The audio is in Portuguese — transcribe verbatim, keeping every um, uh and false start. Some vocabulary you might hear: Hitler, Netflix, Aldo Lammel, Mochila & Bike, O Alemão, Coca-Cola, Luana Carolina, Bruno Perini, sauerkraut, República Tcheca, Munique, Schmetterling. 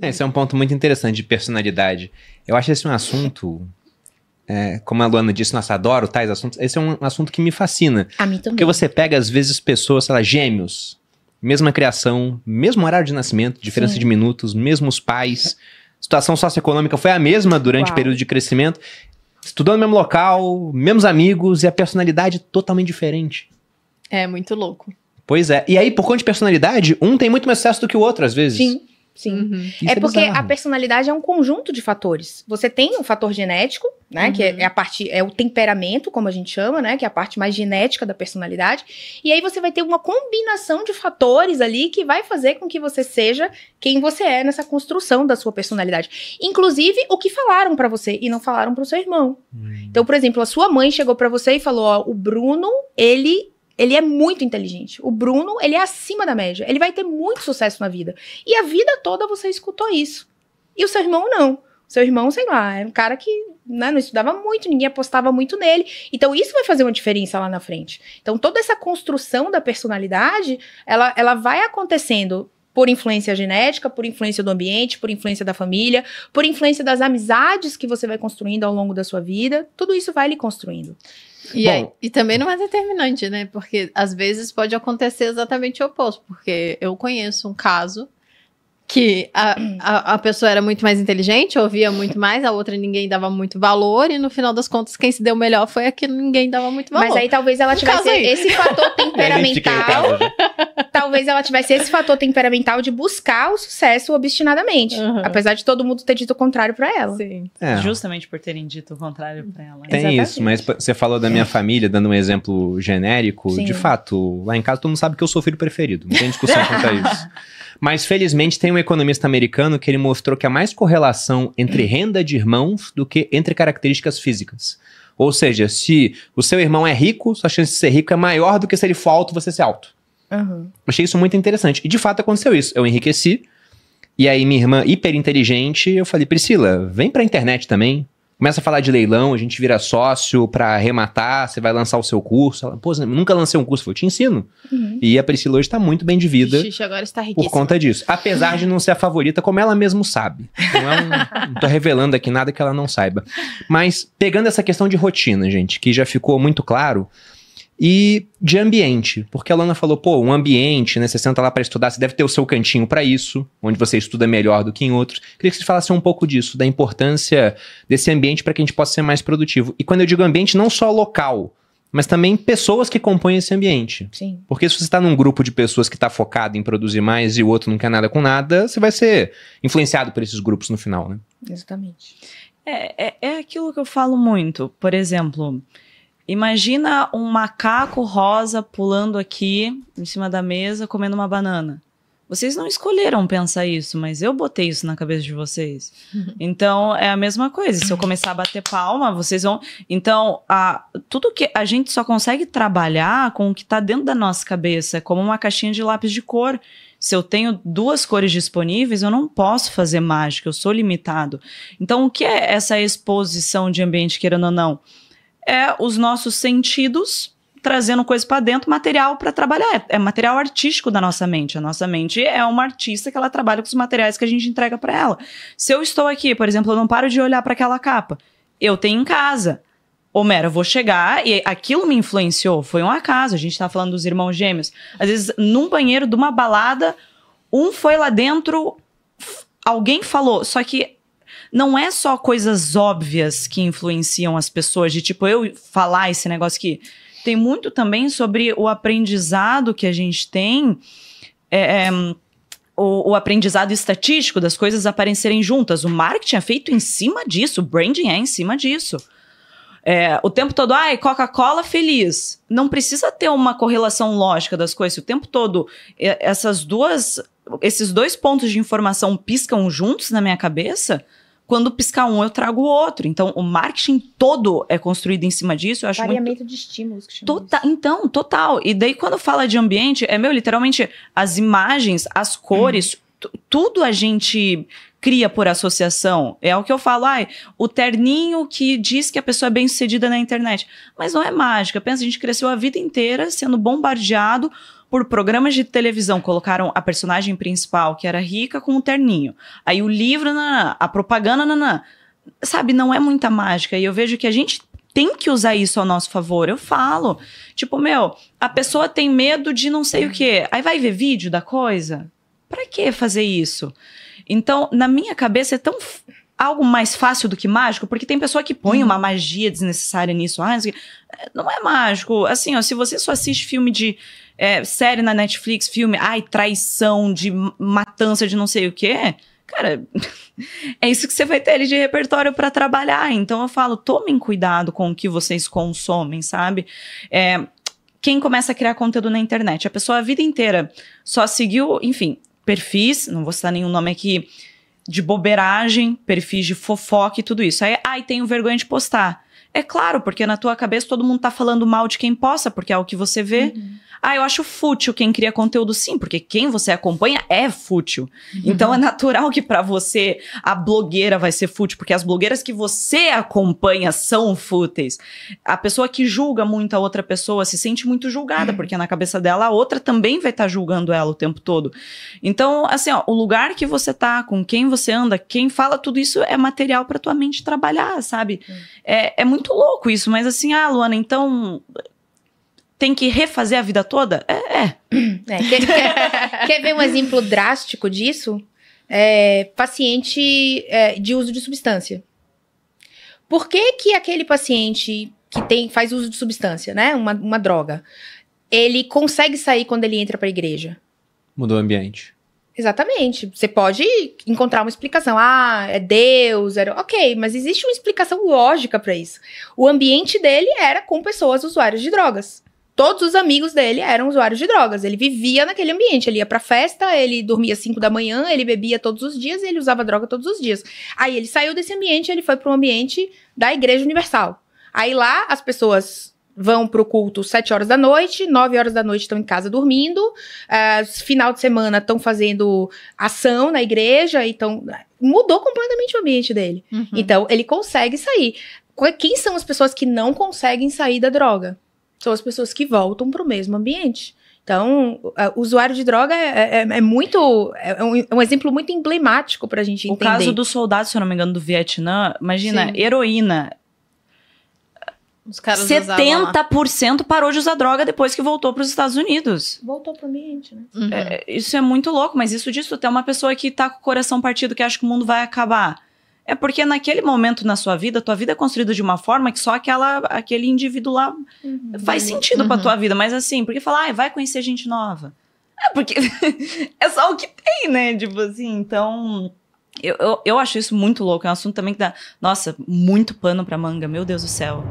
É, esse é um ponto muito interessante de personalidade. Eu acho esse um assunto... É, como a Luana disse, nossa, adoro tais assuntos. Esse é um assunto que me fascina. A mim também. Porque você pega, às vezes, pessoas, sei lá, gêmeos. Mesma criação, mesmo horário de nascimento, diferença Sim. de minutos, mesmos pais. Situação socioeconômica foi a mesma durante Uau. o período de crescimento. Estudando no mesmo local, mesmos amigos e a personalidade totalmente diferente. É, muito louco. Pois é. E aí, por conta de personalidade, um tem muito mais sucesso do que o outro, às vezes. Sim. Sim. Uhum. É porque a personalidade é um conjunto de fatores. Você tem um fator genético, né? Uhum. Que é a parte, é o temperamento, como a gente chama, né? Que é a parte mais genética da personalidade. E aí você vai ter uma combinação de fatores ali que vai fazer com que você seja quem você é nessa construção da sua personalidade. Inclusive o que falaram pra você e não falaram pro seu irmão. Uhum. Então, por exemplo, a sua mãe chegou pra você e falou: ó, o Bruno, ele... Ele é muito inteligente. O Bruno, ele é acima da média. Ele vai ter muito sucesso na vida. E a vida toda você escutou isso. E o seu irmão não. O seu irmão, sei lá, é um cara que, né, não estudava muito, ninguém apostava muito nele. Então isso vai fazer uma diferença lá na frente. Então toda essa construção da personalidade, ela, ela vai acontecendo por influência genética, por influência do ambiente, por influência da família, por influência das amizades que você vai construindo ao longo da sua vida. Tudo isso vai lhe construindo. E, Bom, aí, e também não é determinante, né? Porque às vezes pode acontecer exatamente o oposto. Porque eu conheço um caso que a, a, a pessoa era muito mais inteligente, ouvia muito mais, a outra ninguém dava muito valor, e no final das contas quem se deu melhor foi a que ninguém dava muito valor. Mas aí talvez ela tivesse esse fator temperamental... Talvez ela tivesse esse fator temperamental de buscar o sucesso obstinadamente. Uhum. Apesar de todo mundo ter dito o contrário pra ela. Sim. É. Justamente por terem dito o contrário pra ela. Tem Exatamente. isso, mas você falou da minha família, dando um exemplo genérico. Sim. De fato, lá em casa todo mundo sabe que eu sou filho preferido. Não tem discussão quanto a isso. Mas felizmente tem um economista americano que ele mostrou que há mais correlação entre renda de irmãos do que entre características físicas. Ou seja, se o seu irmão é rico, sua chance de ser rico é maior do que se ele for alto, você ser alto. Uhum. Achei isso muito interessante. E de fato aconteceu isso. Eu enriqueci. E aí minha irmã, hiper inteligente, eu falei: Priscila, vem pra internet também. Começa a falar de leilão, a gente vira sócio pra arrematar, você vai lançar o seu curso. Ela: pô, nunca lancei um curso, eu falei: te ensino. Uhum. E a Priscila hoje tá muito bem de vida. Ixi, agora está riquíssima. Por conta disso. Apesar de não ser a favorita, como ela mesmo sabe. Não, é um, não tô revelando aqui nada que ela não saiba. Mas pegando essa questão de rotina, gente, que já ficou muito claro. E de ambiente, porque a Luana falou: pô, um ambiente, né, você senta lá pra estudar, você deve ter o seu cantinho pra isso, onde você estuda melhor do que em outros. Queria que você falasse um pouco disso, da importância desse ambiente pra que a gente possa ser mais produtivo. E quando eu digo ambiente, não só local, mas também pessoas que compõem esse ambiente. Sim. Porque se você tá num grupo de pessoas que tá focado em produzir mais e o outro não quer nada com nada, você vai ser influenciado por esses grupos no final, né? Exatamente. É, é, é aquilo que eu falo muito. Por exemplo... Imagina um macaco rosa pulando aqui em cima da mesa comendo uma banana. Vocês não escolheram pensar isso, mas eu botei isso na cabeça de vocês. Então, é a mesma coisa. Se eu começar a bater palma, vocês vão... Então, a, tudo que a gente só consegue trabalhar com o que está dentro da nossa cabeça, como uma caixinha de lápis de cor. Se eu tenho duas cores disponíveis, eu não posso fazer mágica, eu sou limitado. Então, o que é essa exposição de ambiente, querendo ou não? É os nossos sentidos trazendo coisa para dentro, material para trabalhar. É material artístico da nossa mente. A nossa mente é uma artista que ela trabalha com os materiais que a gente entrega para ela. Se eu estou aqui, por exemplo, eu não paro de olhar para aquela capa. Eu tenho em casa. Homero, eu vou chegar e aquilo me influenciou. Foi um acaso. A gente está falando dos irmãos gêmeos. Às vezes, num banheiro de uma balada, um foi lá dentro, alguém falou, só que... Não é só coisas óbvias que influenciam as pessoas, de tipo, eu falar esse negócio aqui. Tem muito também sobre o aprendizado que a gente tem, é, é, o, o aprendizado estatístico das coisas aparecerem juntas. O marketing é feito em cima disso, o branding é em cima disso. É, o tempo todo, ai, Coca-Cola feliz. Não precisa ter uma correlação lógica das coisas. O tempo todo, essas duas, esses dois pontos de informação piscam juntos na minha cabeça... Quando piscar um, eu trago o outro. Então, o marketing todo é construído em cima disso. Eu acho variamento muito... de estímulos. Que chama total, então, total. E daí, quando fala de ambiente, é meu, literalmente, as imagens, as cores, hum. tudo a gente cria por associação. É o que eu falo, ai, o terninho que diz que a pessoa é bem-sucedida na internet. Mas não é mágica. Pensa, a gente cresceu a vida inteira sendo bombardeado por programas de televisão, colocaram a personagem principal, que era rica, com um terninho. Aí o livro, nanã, a propaganda, nanã. Sabe, não é muita mágica. E eu vejo que a gente tem que usar isso ao nosso favor. Eu falo, tipo, meu, a pessoa tem medo de não sei o quê. Aí vai ver vídeo da coisa? Pra que fazer isso? Então, na minha cabeça, é tão... algo mais fácil do que mágico, porque tem pessoa que põe uma magia desnecessária nisso. Ah, não é mágico. Assim, ó, se você só assiste filme de... É, série na Netflix, filme... Ai, traição, de matança, de não sei o quê... Cara, é isso que você vai ter ali de repertório pra trabalhar. Então eu falo, tomem cuidado com o que vocês consomem, sabe? É, quem começa a criar conteúdo na internet? A pessoa a vida inteira só seguiu, enfim, perfis... Não vou citar nenhum nome aqui... de bobeiragem, perfis de fofoca e tudo isso. Aí, ai, tenho vergonha de postar. É claro, porque na tua cabeça todo mundo tá falando mal de quem posta, porque é o que você vê. Uhum. Ah, eu acho fútil quem cria conteúdo, sim, porque quem você acompanha é fútil. Uhum. Então é natural que pra você a blogueira vai ser fútil, porque as blogueiras que você acompanha são fúteis. A pessoa que julga muito a outra pessoa se sente muito julgada, uhum, porque na cabeça dela a outra também vai estar julgando ela o tempo todo. Então, assim, ó, o lugar que você tá, com quem você anda, quem fala, tudo isso é material pra tua mente trabalhar, sabe? Uhum. É, é muito Muito louco isso, mas assim, ah, Luana, então tem que refazer a vida toda? É, é. é quer, quer, quer ver um exemplo drástico disso? É, paciente é, de uso de substância. Por que que aquele paciente que tem, faz uso de substância, né, uma, uma droga, ele consegue sair quando ele entra pra igreja? Mudou o ambiente. Exatamente. Você pode encontrar uma explicação. Ah, é Deus. Era... Ok, mas existe uma explicação lógica pra isso. O ambiente dele era com pessoas usuárias de drogas. Todos os amigos dele eram usuários de drogas. Ele vivia naquele ambiente. Ele ia pra festa, ele dormia às cinco da manhã, ele bebia todos os dias, ele usava droga todos os dias. Aí ele saiu desse ambiente, ele foi pro ambiente da Igreja Universal. Aí lá as pessoas... vão pro culto sete horas da noite, nove horas da noite estão em casa dormindo, uh, final de semana estão fazendo ação na igreja, então mudou completamente o ambiente dele. Uhum. Então, ele consegue sair. Quem são as pessoas que não conseguem sair da droga? São as pessoas que voltam pro mesmo ambiente. Então, o usuário de droga é, é, é muito... É um, é um exemplo muito emblemático pra gente entender. O caso do soldado, se eu não me engano, do Vietnã, imagina, sim, heroína... Os caras setenta por cento parou de usar droga depois que voltou para os Estados Unidos. Voltou para o ambiente, né? Uhum. É, isso é muito louco, mas isso disso até uma pessoa que tá com o coração partido, que acha que o mundo vai acabar. É porque naquele momento na sua vida, tua vida é construída de uma forma que só aquela, aquele indivíduo lá, uhum, faz sentido, uhum, para tua vida. Mas assim, porque falar, ah, vai conhecer gente nova. É porque é só o que tem, né? Tipo assim, então... Eu, eu, eu acho isso muito louco. É um assunto também que dá, nossa, muito pano para manga, meu Deus do céu.